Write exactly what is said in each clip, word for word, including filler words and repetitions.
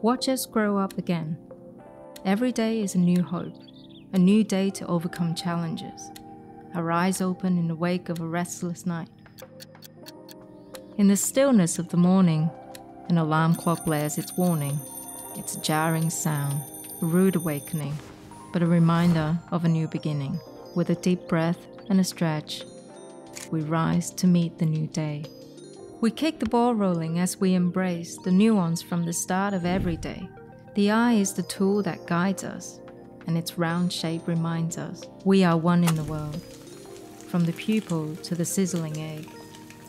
Watch us grow up again. Every day is a new hope, a new day to overcome challenges, our eyes open in the wake of a restless night. In the stillness of the morning, an alarm clock blares its warning, its jarring sound, a rude awakening, but a reminder of a new beginning. With a deep breath and a stretch, we rise to meet the new day. We kick the ball rolling as we embrace the nuance from the start of every day. The eye is the tool that guides us, and its round shape reminds us we are one in the world. From the pupil to the sizzling egg,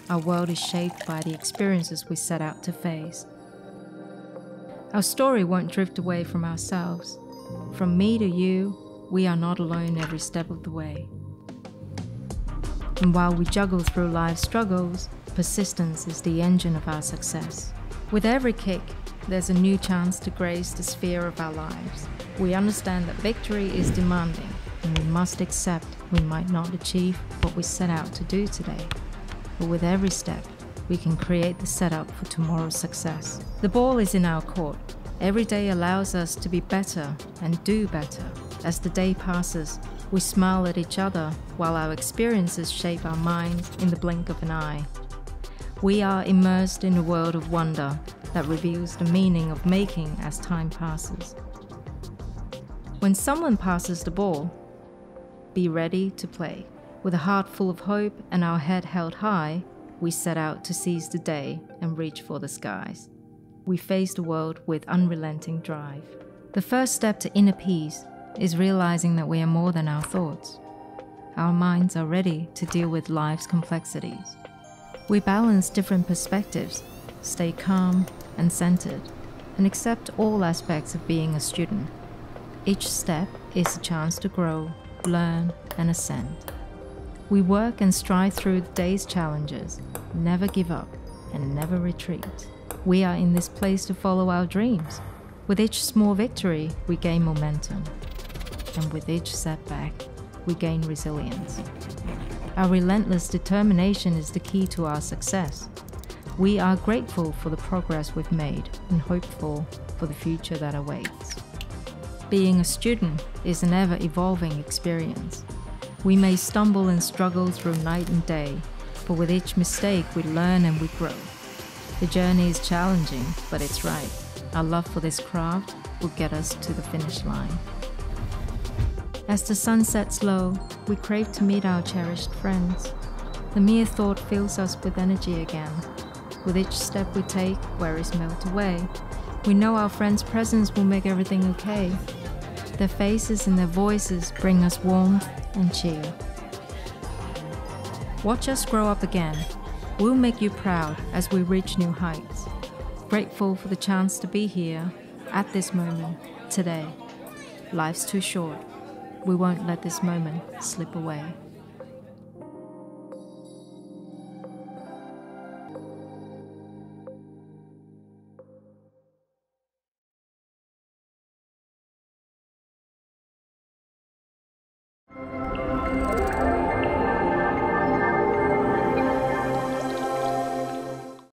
our world is shaped by the experiences we set out to face. Our story won't drift away from ourselves. From me to you, we are not alone every step of the way. And while we juggle through life's struggles, persistence is the engine of our success. With every kick, there's a new chance to grace the sphere of our lives. We understand that victory is demanding, and we must accept we might not achieve what we set out to do today. But with every step, we can create the setup for tomorrow's success. The ball is in our court. Every day allows us to be better and do better. As the day passes, we smile at each other while our experiences shape our minds in the blink of an eye. We are immersed in a world of wonder that reveals the meaning of making as time passes. When someone passes the ball, be ready to play. With a heart full of hope and our head held high, we set out to seize the day and reach for the skies. We face the world with unrelenting drive. The first step to inner peace is realizing that we are more than our thoughts. Our minds are ready to deal with life's complexities. We balance different perspectives, stay calm and centered, and accept all aspects of being a student. Each step is a chance to grow, learn, and ascend. We work and strive through the day's challenges, never give up, and never retreat. We are in this place to follow our dreams. With each small victory, we gain momentum. And with each setback, we gain resilience. Our relentless determination is the key to our success. We are grateful for the progress we've made and hopeful for the future that awaits. Being a student is an ever-evolving experience. We may stumble and struggle through night and day, but with each mistake we learn and we grow. The journey is challenging, but it's right. Our love for this craft will get us to the finish line. As the sun sets low, we crave to meet our cherished friends. The mere thought fills us with energy again. With each step we take, worries melt away. We know our friends' presence will make everything okay. Their faces and their voices bring us warmth and cheer. Watch us grow up again. We'll make you proud as we reach new heights. Grateful for the chance to be here, at this moment, today. Life's too short. We won't let this moment slip away.